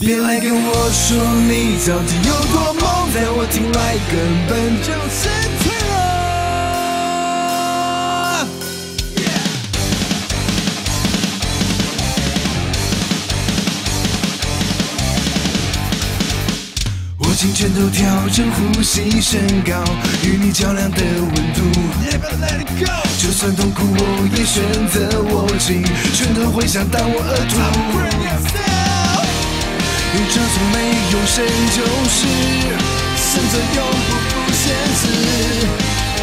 别来跟我说你到底有多猛，在我听来根本就是脆弱。我请拳头调整呼吸升高，与你较量的温度。Yeah, better let it go. 就算痛苦，我也选择握紧拳头，回响到我额头。 有这种没有谁就是胜者，永不负现实。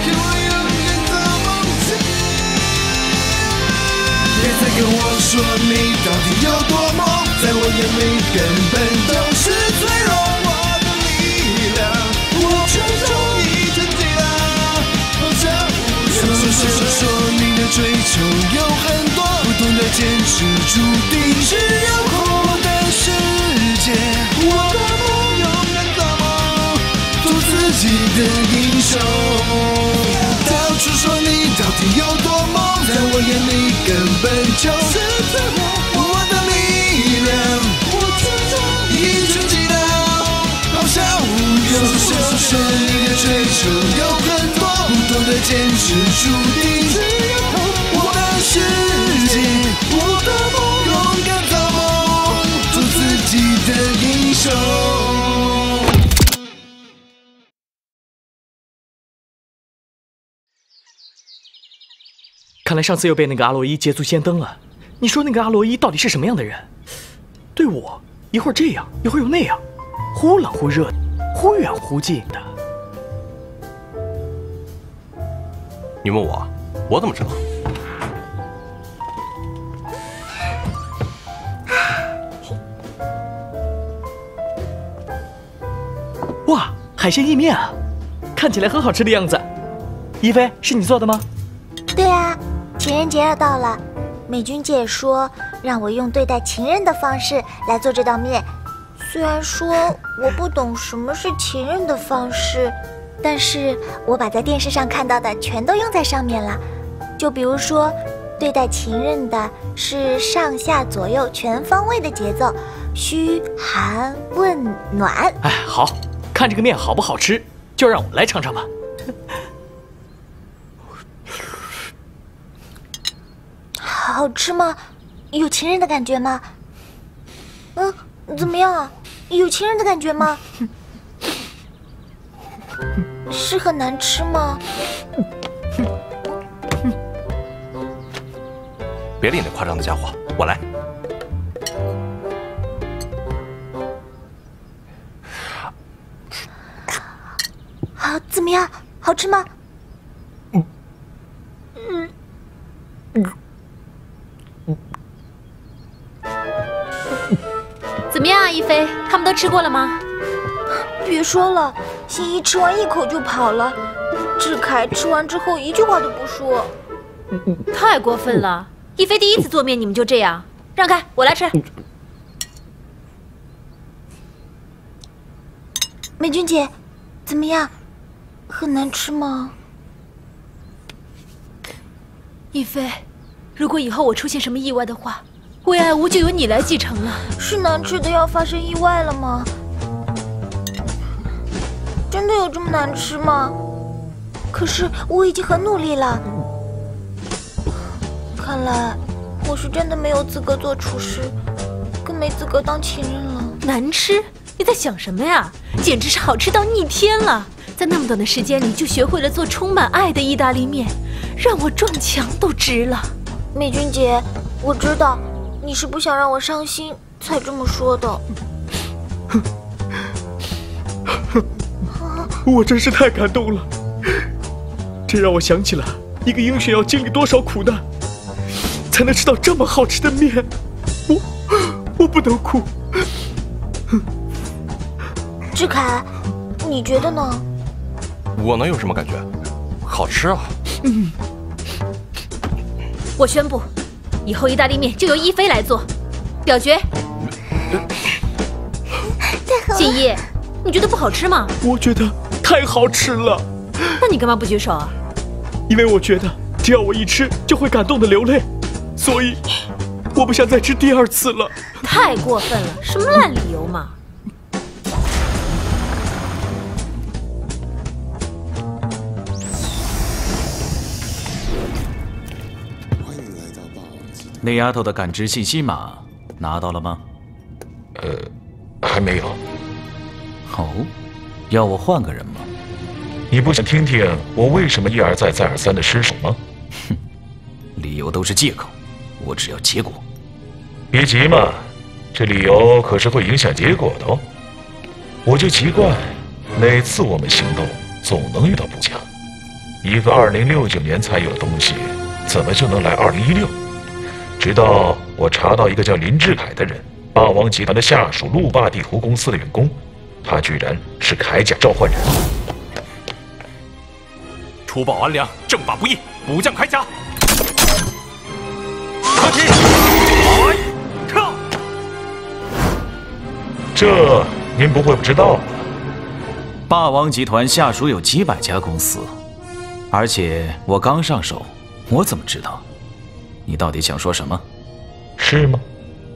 给我永远的梦境。别再跟我说你到底有多猛，在我眼里根本都是脆弱。我的力量，我全都已沉寂了，我想不想说你的追求有很多，不懂得坚持，注定是要哭的事。 我的梦永远做梦，做自己的英雄。到处说你到底有多猛，在我眼里根本就是脆弱。我的力量，我始终已沉寂了，咆哮有声说你的追求有很多，不懂得坚持，注定是要痛。我的世界，我的梦。 自己的英雄。看来上次又被那个阿洛伊捷足先登了。你说那个阿洛伊到底是什么样的人？对我一会儿这样，一会儿又那样，忽冷忽热，忽远忽近的。你问我，我怎么知道？ 哇，海鲜意面啊，看起来很好吃的样子。一菲，是你做的吗？对啊，情人节要到了，美君姐说让我用对待情人的方式来做这道面。虽然说我不懂什么是情人的方式，但是我把在电视上看到的全都用在上面了。就比如说，对待情人的是上下左右全方位的节奏，嘘寒问暖。哎，好。 看这个面好不好吃，就让我来尝尝吧。好吃吗？有情人的感觉吗？嗯，怎么样啊？有情人的感觉吗？是很难吃吗？别理那夸张的家伙，我来。 啊，怎么样？好吃吗？怎么样啊，一菲？他们都吃过了吗？别说了，新一吃完一口就跑了，志凯吃完之后一句话都不说。太过分了！一菲第一次做面，你们就这样？让开，我来吃。美君姐，怎么样？ 很难吃吗？一菲，如果以后我出现什么意外的话，魏爱吾就由你来继承了。是难吃的要发生意外了吗？真的有这么难吃吗？可是我已经很努力了。看来我是真的没有资格做厨师，更没资格当情人了。难吃？你在想什么呀？简直是好吃到逆天了！ 在那么短的时间里，就学会了做充满爱的意大利面，让我撞墙都值了。美君姐，我知道你是不想让我伤心才这么说的。我真是太感动了，这让我想起了一个英雄要经历多少苦难，才能吃到这么好吃的面。我不能哭。志凯，你觉得呢？ 我能有什么感觉？好吃啊！嗯，我宣布，以后意大利面就由一菲来做，表决。锦衣，你觉得不好吃吗？我觉得太好吃了。那你干嘛不举手啊？因为我觉得只要我一吃，就会感动的流泪，所以我不想再吃第二次了。太过分了，什么烂理由嘛！那丫头的感知信息码拿到了吗？还没有。哦，要我换个人吗？你不想听听我为什么一而再、再而三的失手吗？哼，理由都是借口，我只要结果。别急嘛，这理由可是会影响结果的哦。我就奇怪，每次我们行动总能遇到不巧，一个2069年才有的东西，怎么就能来2016？ 直到我查到一个叫林志凯的人，霸王集团的下属路霸地图公司的员工，他居然是铠甲召唤人，除暴安良，正法不义，武将铠甲。合体，来，跳。这您不会不知道吧？霸王集团下属有几百家公司，而且我刚上手，我怎么知道？ 你到底想说什么？是吗？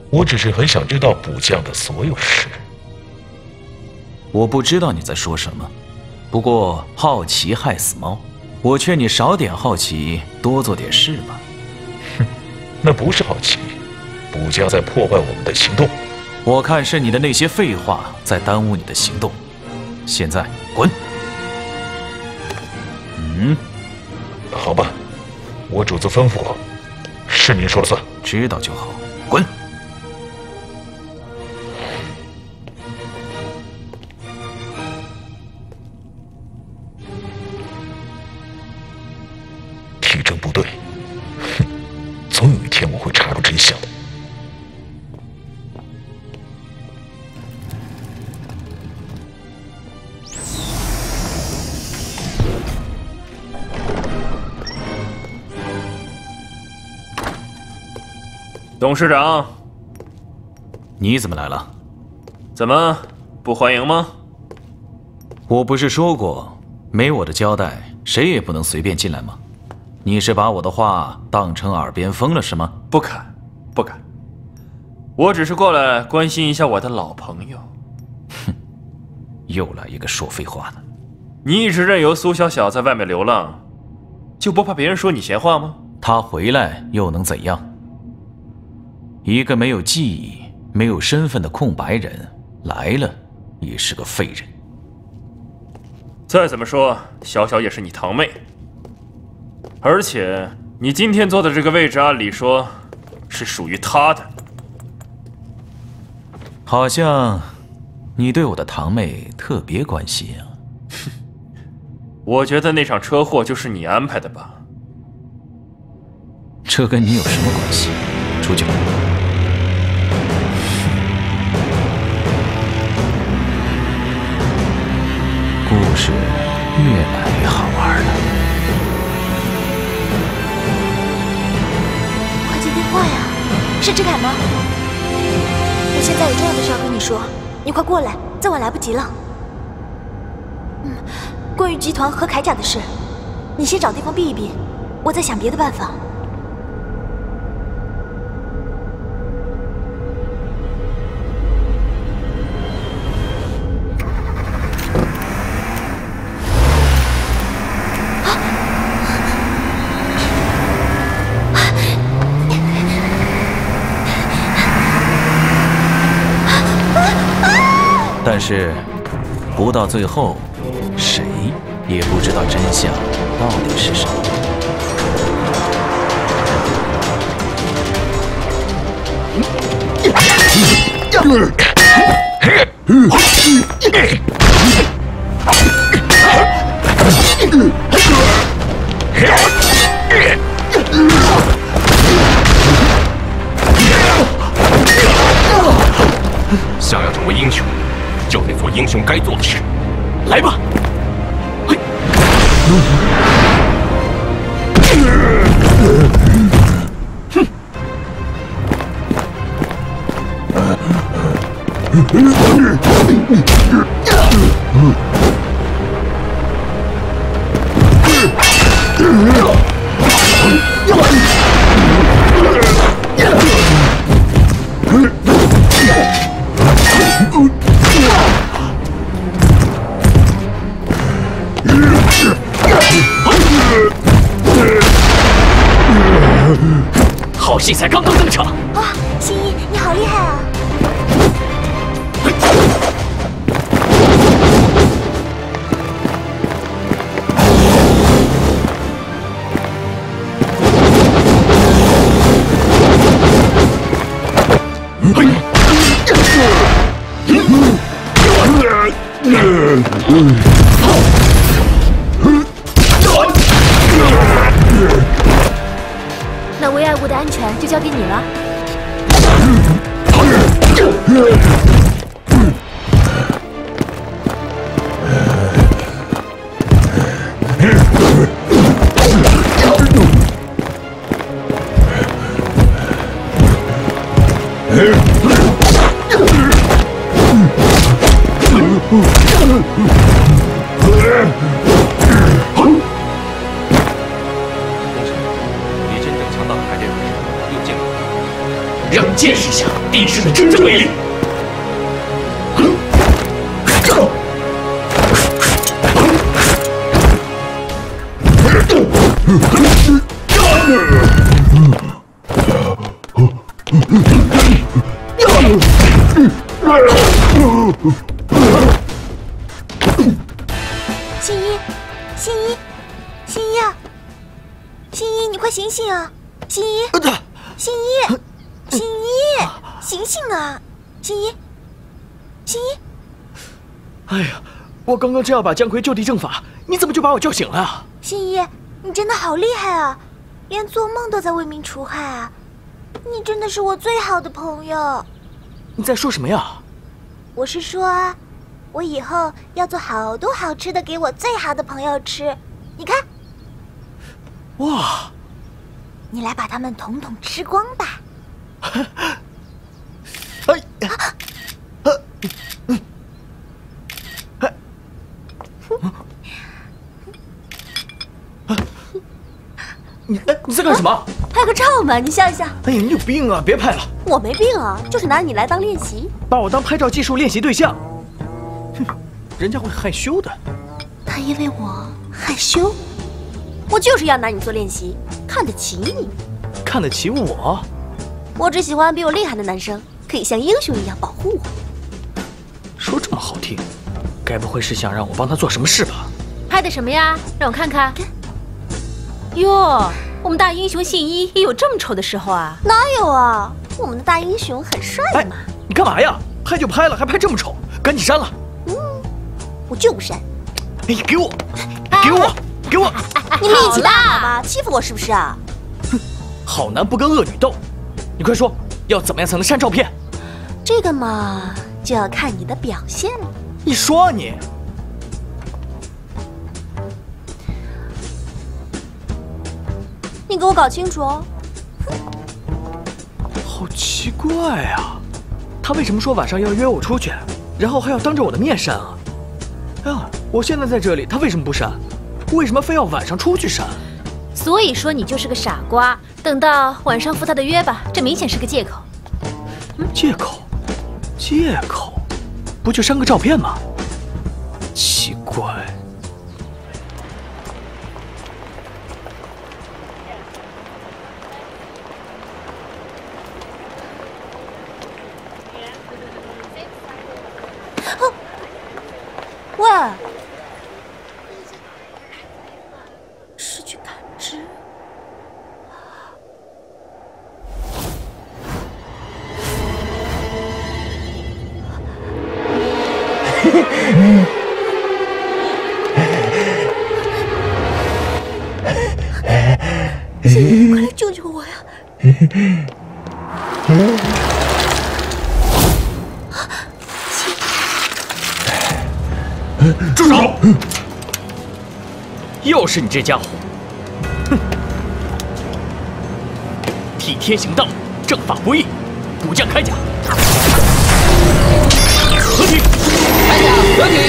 我只是很想知道补将的所有事。我不知道你在说什么，不过好奇害死猫，我劝你少点好奇，多做点事吧。哼，那不是好奇，补将在破坏我们的行动。我看是你的那些废话在耽误你的行动。现在滚！嗯，好吧，我主子吩咐我。 是您说了算，知道就好。滚！体征不对，哼，总有一天我会查出真相的。董事长，你怎么来了？怎么不欢迎吗？我不是说过，没我的交代，谁也不能随便进来吗？你是把我的话当成耳边风了是吗？不敢，不敢。我只是过来关心一下我的老朋友。哼，又来一个说废话的。你一直任由苏小小在外面流浪，就不怕别人说你闲话吗？她回来又能怎样？ 一个没有记忆、没有身份的空白人来了，也是个废人。再怎么说，小小也是你堂妹，而且你今天坐的这个位置，按理说是属于她的。好像你对我的堂妹特别关心啊。哼，我觉得那场车祸就是你安排的吧？这跟你有什么关系？出去吧。 故事越来越好玩了。快接电话呀！是志凯吗？我现在有重要的事要跟你说，你快过来，再晚来不及了。嗯，关于集团和铠甲的事，你先找地方避一避，我再想别的办法。 但是，不到最后，谁也不知道真相到底是什么。想要成为英雄。 就得做英雄该做的事，来吧！嘿，哼！道士才刚刚登场。哇，新一，你好厉害啊！那维爱物的安全就交给你了。让你见识一下帝室的真正威力！新一啊！新一，你快醒醒啊！新一！新一，醒醒啊！新一！哎呀，我刚刚正要把姜夔就地正法，你怎么就把我叫醒了啊？新一，你真的好厉害啊！连做梦都在为民除害啊！你真的是我最好的朋友。你在说什么呀？我是说，我以后要做好多好吃的给我最好的朋友吃。你看，哇！你来把它们统统吃光吧。 你在干什么？拍个照嘛，你笑一笑。哎呀，你有病啊！别拍了。我没病啊，就是拿你来当练习。把我当拍照技术练习对象，哼，人家会害羞的。他因为我害羞，我就是要拿你做练习，看得起你。看得起我？ 我只喜欢比我厉害的男生，可以像英雄一样保护我。说这么好听，该不会是想让我帮他做什么事吧？拍的什么呀？让我看看。哟，我们大英雄信一也有这么丑的时候啊？哪有啊？我们的大英雄很帅的嘛。哎，你干嘛呀？拍就拍了，还拍这么丑？赶紧删了。嗯，我就不删。哎，给我，给我，给我！你们一起大好吗？欺负我是不是啊？哼，好男不跟恶女斗。 你快说，要怎么样才能删照片？这个嘛，就要看你的表现了。你说啊你，你给我搞清楚哦！好奇怪啊，他为什么说晚上要约我出去，然后还要当着我的面删啊？啊，我现在在这里，他为什么不删？为什么非要晚上出去删？ 所以说你就是个傻瓜，等到晚上赴他的约吧，这明显是个借口。借口，不就删个照片吗？奇怪。哦，喂。 信一，快来救救我呀！住手！又是你这家伙！哼！替天行道，正法不义，武将铠甲。 合体，开甲合体，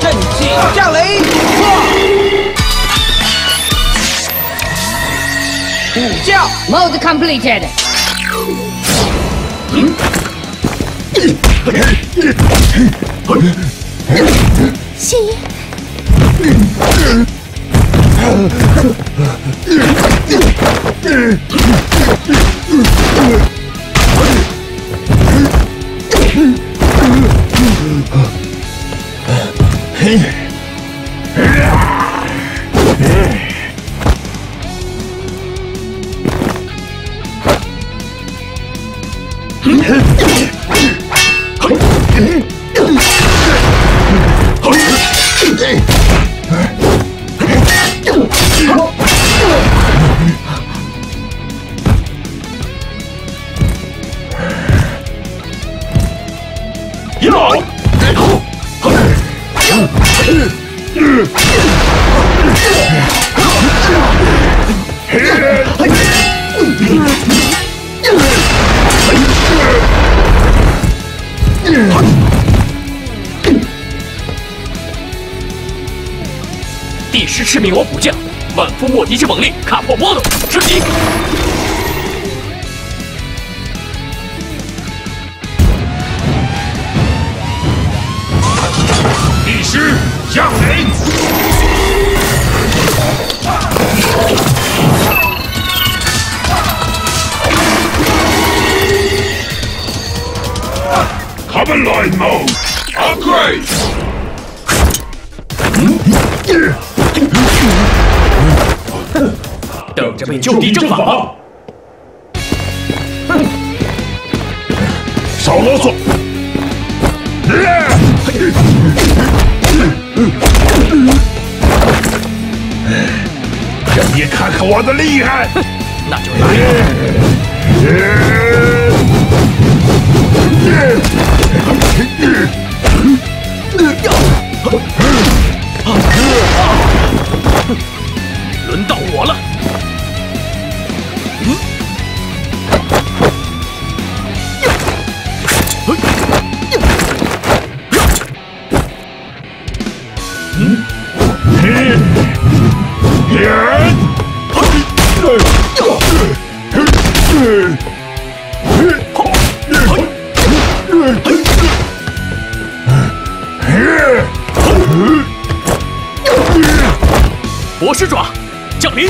震惊降雷，武将 mode completed。信一。第十赤冥王虎将，万夫莫敌之猛力，砍破魔龙之敌。第十降临。Common Line Mode Upgrade。 等着被就地正法！少啰嗦！让你看看我的厉害！那就来！ 轮到我了！博士爪降临！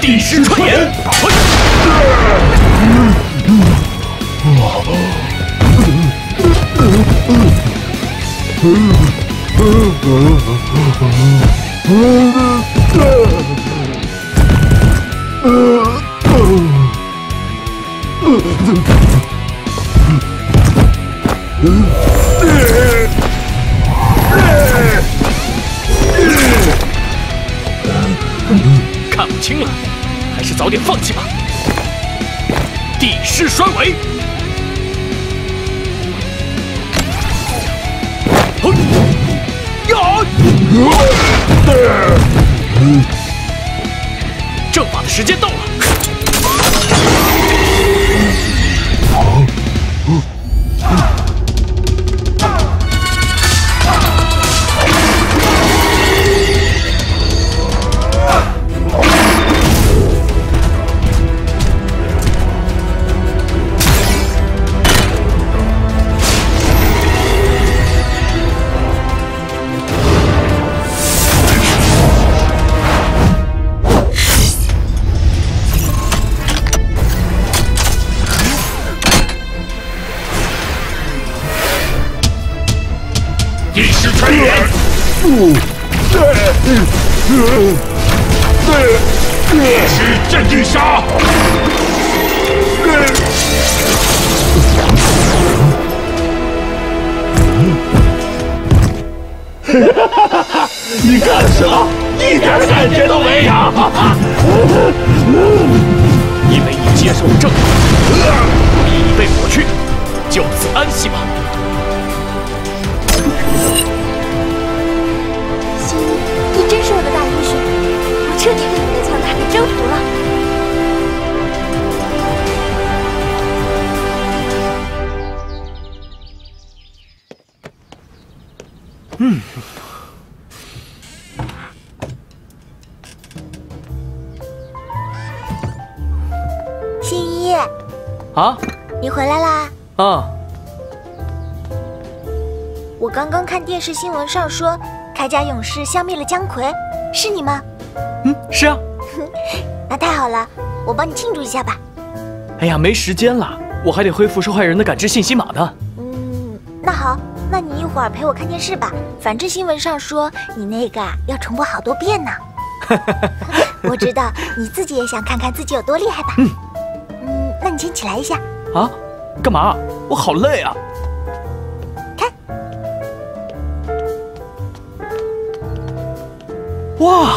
第十传言。 看不清了，还是早点放弃吧。帝师衰微。 正法的时间到了。你干啥？一点感觉都没有！因为你接受正法，所以你被抹去，就此安息吧。心怡，你真是我的大英雄，我彻底被你的强大给征服了。嗯。 啊，你回来啦！啊，我刚刚看电视新闻上说，铠甲勇士消灭了姜夔，是你吗？嗯，是啊。那太好了，我帮你庆祝一下吧。哎呀，没时间了，我还得恢复受害人的感知信息码呢。嗯，那好，那你一会儿陪我看电视吧。反正新闻上说你那个要重播好多遍呢。我知道你自己也想看看自己有多厉害吧？嗯。 那你先起来一下啊！干嘛？我好累啊！看，哇，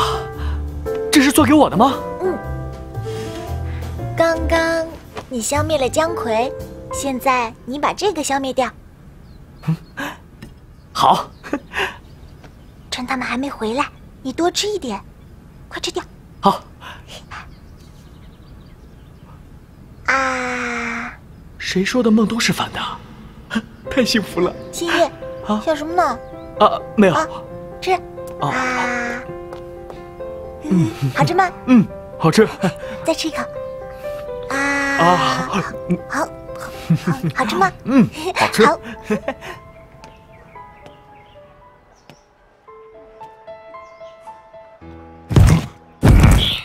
这是做给我的吗？嗯。刚刚你消灭了姜夔，现在你把这个消灭掉。嗯，好。趁他们还没回来，你多吃一点，快吃掉。好。 啊！谁说的梦都是反的？太幸福了！新一，啊，笑什么呢？啊，没有。吃。啊。嗯，好吃吗？嗯，好吃。再吃一口。啊。啊，好，好，好吃吗？嗯，好吃。好。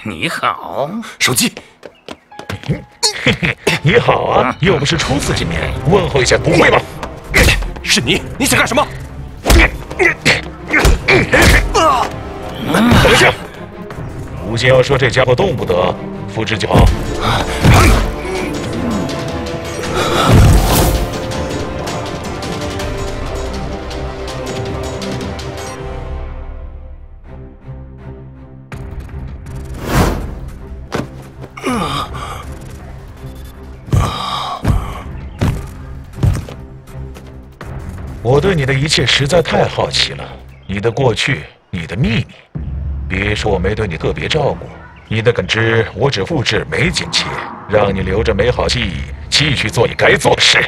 你好，手机。 你好啊，又不是初次见面，问候一下不会吧？是你，你想干什么？等一下，吴桀要说这家伙动不得，复制就好。我对你的一切实在太好奇了，你的过去，你的秘密。别说我没对你特别照顾，你的感知我只复制没剪切，让你留着美好记忆，继续做你该做的事。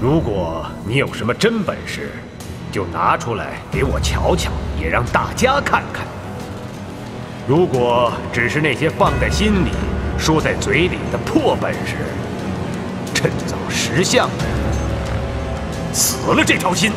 如果你有什么真本事，就拿出来给我瞧瞧，也让大家看看。如果只是那些放在心里、说在嘴里的破本事。 趁早识相，死了这条心。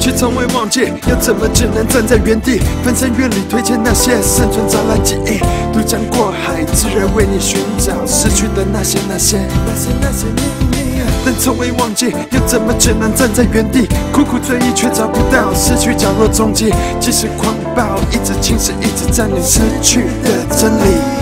却从未忘记，要怎么只能站在原地？翻山越岭推荐那些生存展览记忆，渡江过海，自然为你寻找失去的那些。 但从未忘记，又怎么只能站在原地？苦苦追忆却找不到失去角落踪迹，即使狂暴，一直侵蚀，一直占领失去的真理。